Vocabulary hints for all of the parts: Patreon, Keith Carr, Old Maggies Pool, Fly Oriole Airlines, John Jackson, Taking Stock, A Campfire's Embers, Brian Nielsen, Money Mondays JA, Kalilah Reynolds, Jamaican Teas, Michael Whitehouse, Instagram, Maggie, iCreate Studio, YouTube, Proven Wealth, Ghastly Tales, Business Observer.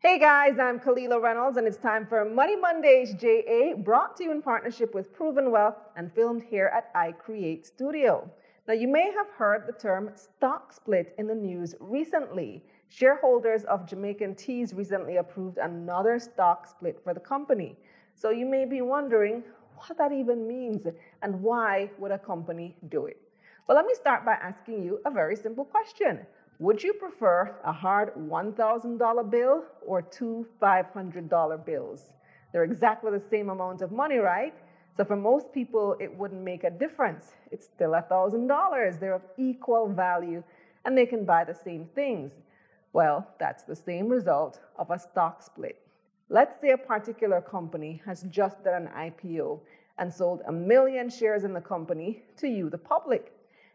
Hey guys, I'm Kalilah Reynolds and it's time for Money Mondays JA, brought to you in partnership with Proven Wealth and filmed here at iCreate Studio. Now you may have heard the term stock split in the news recently. Shareholders of Jamaican Teas recently approved another stock split for the company. So you may be wondering what that even means and why would a company do it? Well, let me start by asking you a very simple question. Would you prefer a hard $1,000 bill or two $500 bills? They're exactly the same amount of money, right? So for most people, it wouldn't make a difference. It's still $1,000. They're of equal value and they can buy the same things. Well, that's the same result of a stock split. Let's say a particular company has just done an IPO and sold 1 million shares in the company to you, the public.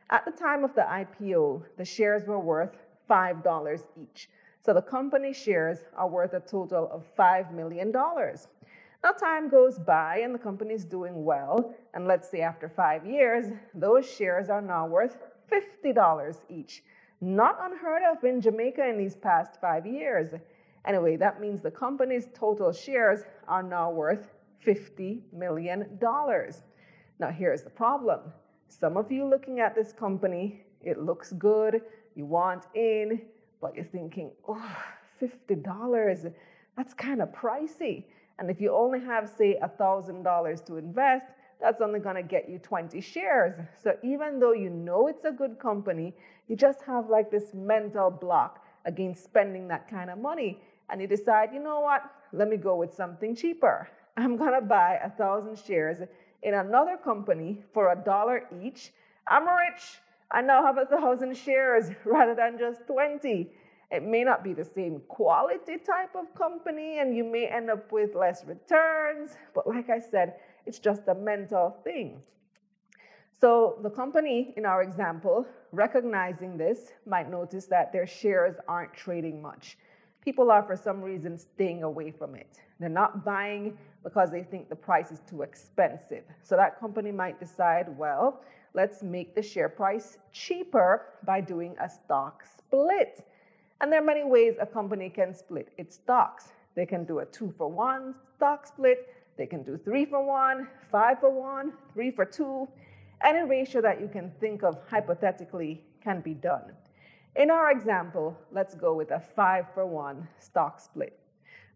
At the time of the IPO, the shares were worth $5 each. So the company shares are worth a total of $5 million. Now time goes by and the company's doing well. And let's say after 5 years, those shares are now worth $50 each. Not unheard of in Jamaica in these past 5 years. Anyway, that means the company's total shares are now worth $50 million. Now here's the problem. Some of you looking at this company, it looks good, you want in, but you're thinking, oh, $50, that's kind of pricey. And if you only have, say, $1,000 to invest, that's only going to get you 20 shares. So even though you know it's a good company, you just have like this mental block against spending that kind of money. And you decide, you know what, let me go with something cheaper. I'm going to buy 1,000 shares in another company for $1 each. I'm rich. I now have 1,000 shares rather than just 20. It may not be the same quality type of company and you may end up with less returns. But like I said, it's just a mental thing. So the company in our example, recognizing this, might notice that their shares aren't trading much. People are for some reason staying away from it. They're not buying because they think the price is too expensive. So that company might decide, well, let's make the share price cheaper by doing a stock split. And there are many ways a company can split its stocks. They can do a 2-for-1 stock split. They can do 3-for-1, 5-for-1, 3-for-2. Any ratio that you can think of hypothetically can be done. In our example, let's go with a 5-for-1 stock split.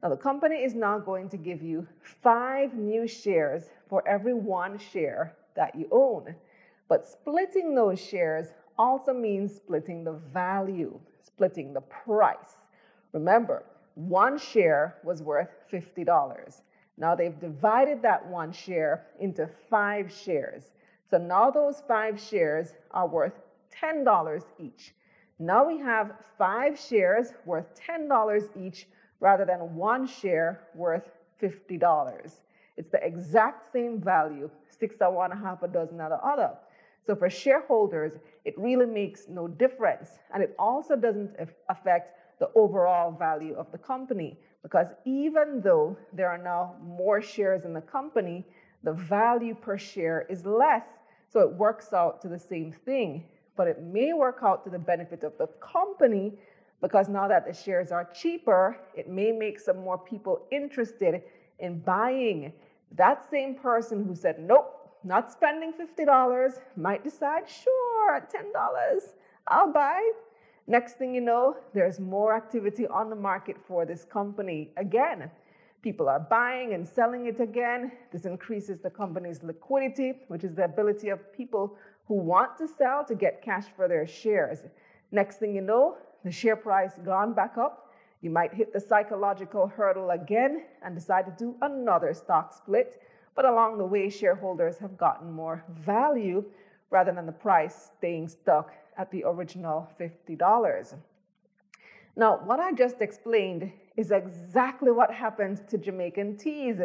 Now, the company is now going to give you 5 new shares for every 1 share that you own. But splitting those shares also means splitting the value, splitting the price. Remember, 1 share was worth $50. Now they've divided that 1 share into 5 shares. So now those 5 shares are worth $10 each. Now we have 5 shares worth $10 each rather than 1 share worth $50. It's the exact same value, 6 of one, half a dozen of the other. So for shareholders, it really makes no difference. And it also doesn't affect the overall value of the company, because even though there are now more shares in the company, the value per share is less. So it works out to the same thing. But it may work out to the benefit of the company, because now that the shares are cheaper, it may make some more people interested in buying. That same person who said, nope, not spending $50, might decide, sure, at $10, I'll buy. Next thing you know, there's more activity on the market for this company. Again, people are buying and selling it again. This increases the company's liquidity, which is the ability of people who want to sell to get cash for their shares. Next thing you know, the share price gone back up. You might hit the psychological hurdle again and decide to do another stock split. But along the way, shareholders have gotten more value rather than the price staying stuck at the original $50. Now, what I just explained is exactly what happened to Jamaican Teas,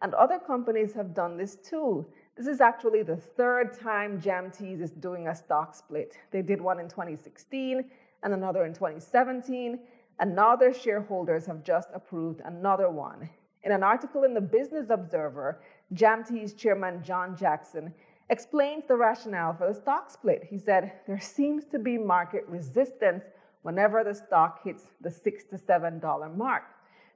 and other companies have done this too. This is actually the 3rd time Jam Teas is doing a stock split. They did one in 2016 and another in 2017, and now their shareholders have just approved another one. In an article in the Business Observer, Jam Teas chairman John Jackson explains the rationale for the stock split. He said, there seems to be market resistance whenever the stock hits the $6 to $7 mark.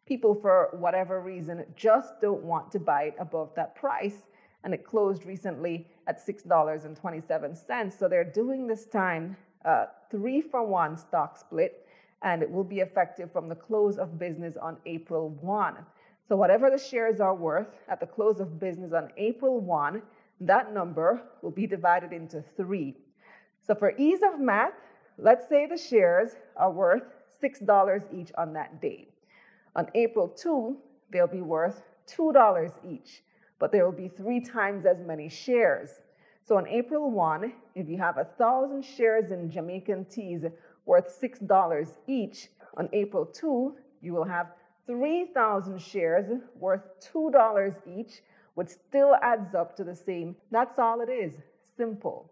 People, for whatever reason, just don't want to buy it above that price. And it closed recently at $6.27. So they're doing this time 3-for-1 stock split, and it will be effective from the close of business on April 1. So whatever the shares are worth at the close of business on April 1, that number will be divided into 3. So for ease of math, let's say the shares are worth $6 each on that day. On April 2, they'll be worth $2 each, but there will be 3 times as many shares. So on April 1, if you have 1,000 shares in Jamaican Teas worth $6 each, on April 2, you will have 3,000 shares worth $2 each, which still adds up to the same. That's all it is. Simple.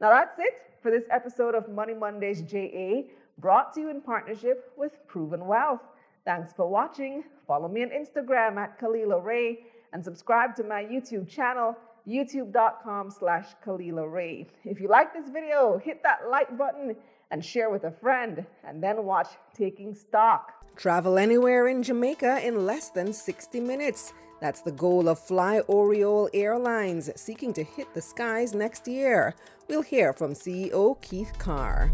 Now that's it for this episode of Money Mondays JA, brought to you in partnership with Proven Wealth. Thanks for watching. Follow me on Instagram at Kalilah Ray and subscribe to my YouTube channel, youtube.com/Kalilah Ray. If you like this video, hit that like button and share with a friend, and then watch Taking Stock. Travel anywhere in Jamaica in less than 60 minutes. That's the goal of Fly Oriole Airlines, seeking to hit the skies next year. We'll hear from CEO Keith Carr.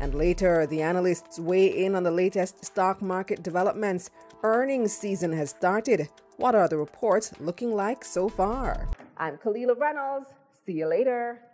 And later, the analysts weigh in on the latest stock market developments. Earnings season has started. What are the reports looking like so far? I'm Kalilah Reynolds. See you later.